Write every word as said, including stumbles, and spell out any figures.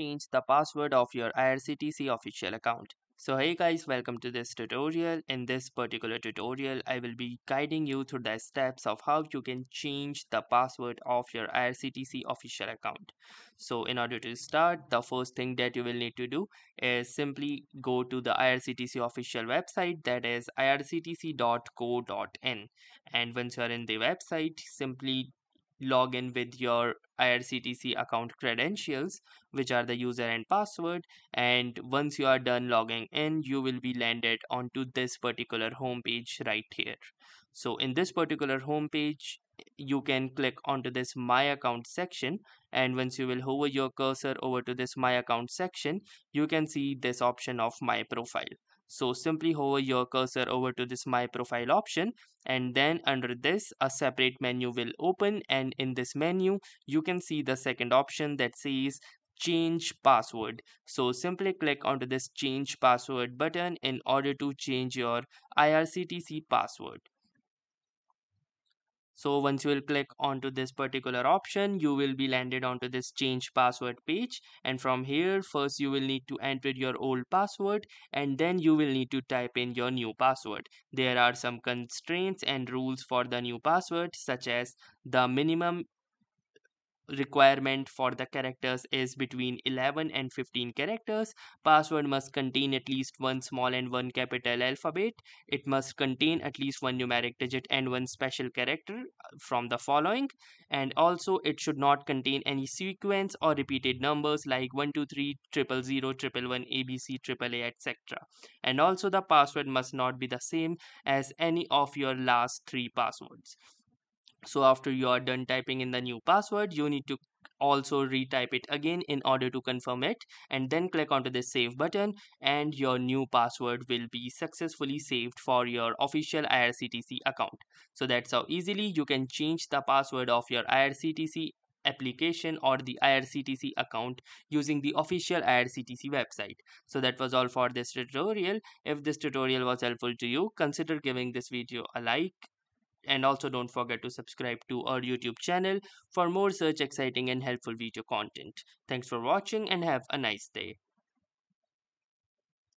change the password of your I R C T C official account. So hey guys, welcome to this tutorial. In this particular tutorial, I will be guiding you through the steps of how you can change the password of your I R C T C official account. So in order to start, the first thing that you will need to do is simply go to the I R C T C official website, that is I R C T C dot co dot in. And once you are in the website, simply log in with your I R C T C account credentials, which are the user and password, and once you are done logging in, you will be landed onto this particular home page right here. So in this particular home page, you can click onto this My Account section, and once you will hover your cursor over to this My Account section, you can see this option of My Profile. So simply hover your cursor over to this My Profile option, and then under this a separate menu will open, and in this menu you can see the second option that says Change Password. So simply click onto this Change Password button in order to change your I R C T C password. So once you will click onto this particular option, you will be landed onto this Change Password page, and from here first you will need to enter your old password and then you will need to type in your new password. There are some constraints and rules for the new password, such as the minimum requirement for the characters is between eleven and fifteen characters. Password must contain at least one small and one capital alphabet. It must contain at least one numeric digit and one special character from the following. And also it should not contain any sequence or repeated numbers like one two three triple zero triple one A B C triple A, et cetera. And also the password must not be the same as any of your last three passwords. So after you are done typing in the new password, you need to also retype it again in order to confirm it, and then click onto the save button, and your new password will be successfully saved for your official I R C T C account. So that's how easily you can change the password of your I R C T C application or the I R C T C account using the official I R C T C website. So that was all for this tutorial. If this tutorial was helpful to you, consider giving this video a like. And also don't forget to subscribe to our YouTube channel for more such exciting and helpful video content. Thanks for watching and have a nice day.